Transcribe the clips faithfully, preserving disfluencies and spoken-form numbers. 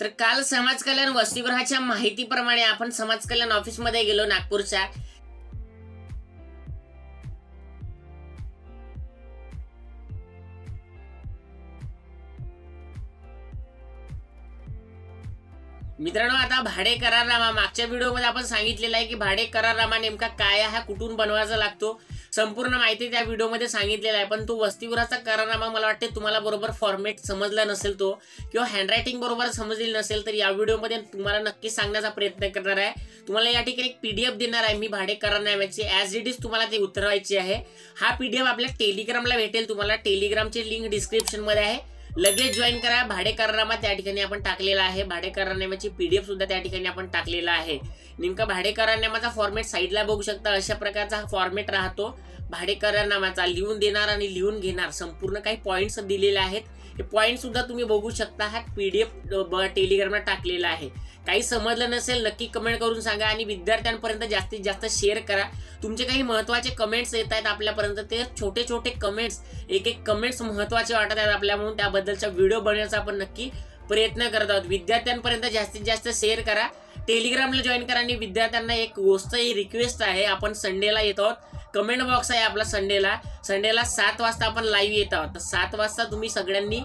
तर काल समाज कल्याण वसतिगृहाच्या माहितीप्रमाणे आपण समाज कल्याण ऑफिस मध्ये गेलो नागपूरच्या, मित्रांनो। आता भाडे करारनामा मागच्या व्हिडिओ मध्ये आपण सांगितलेला आहे की भाडे करारनामा नेमका काय आहे, हा कुठून बनवायचा लागतो, संपूर्ण माहिती त्या व्हिडिओ मध्ये सांगितलेला आहे। पण तो वसतिगृहाचा करारनामा मला वाटते तुम्हाला बरोबर फॉर्मेट समजला नसेल तो किंवा हँडरायटिंग बरोबर समजली नसेल तर या व्हिडिओ मध्ये तुम्हाला नक्की सांगण्याचा प्रयत्न करणार आहे। तुम्हाला या ठिकाणी एक पीडीएफ देणार आहे मी भाडे करारनाम्याची, ॲज इट इज तुम्हाला ते उतरवायची आहे। हा पीडीएफ आपल्या टेलिग्रामला भेटेल, तुम्हाला टेलिग्रामची लिंक डिस्क्रिप्शन मध्ये आहे, लगेच जॉईन करा। भाडे करारनामा त्या ठिकाणी आपण टाकलेला आहे, भाडे करारनाम्याची पीडीएफ सुद्धा त्या ठिकाणी आपण टाकलेला आहे। नेमका भाडे करारनाम्याचा फॉर्मेट साईडला बघू शकता, अशा प्रकारचा फॉर्मेट राहतो भाडे करारनाम्याचा, लिहून देणार आणि लिहून घेणार, संपूर्ण काही पॉइंट्स दिलेले आहेत, हे पॉइंट सुद्धा तुम्ही बघू शकता। हा पीडीएफ टेलिग्रामला टाकलेला आहे, काही समजलं नसेल नक्की कमेंट करून सांगा आणि विद्यार्थ्यांपर्यंत जास्तीत जास्त शेअर करा। तुमचे काही महत्त्वाचे कमेंट्स येत आहेत आपल्यापर्यंत, ते छोटे छोटे कमेंट्स, एक एक कमेंट्स महत्त्वाचे वाटत आहेत आपल्याला, म्हणून त्याबद्दलचा व्हिडिओ बनवण्याचा आपण नक्की प्रयत्न करत आहोत। विद्यार्थ्यांपर्यंत जास्तीत जास्त शेअर करा, टेलिग्रामला जॉईन करा। आणि विद्यार्थ्यांना एक गोष्ट ही रिक्वेस्ट आहे, आपण संडेला येत आहोत, कमेंट बॉक्स आहे आपला, संडेला संडेला सात वाजता आपण लाईव्ह येत आहोत, तर सात वाजता तुम्ही सगळ्यांनी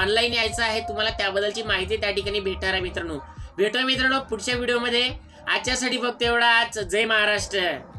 ऑनलाईन यायचं आहे, तुम्हाला त्याबद्दलची माहिती त्या ठिकाणी भेटणार आहे मित्रांनो। भेटूया मित्रांनो पुढच्या व्हिडिओमध्ये, आजच्यासाठी फक्त एवढाच। जय महाराष्ट्र।